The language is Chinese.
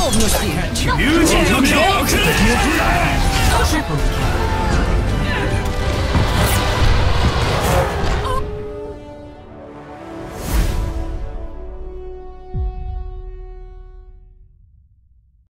豆腐のシーン。竜神の恐怖。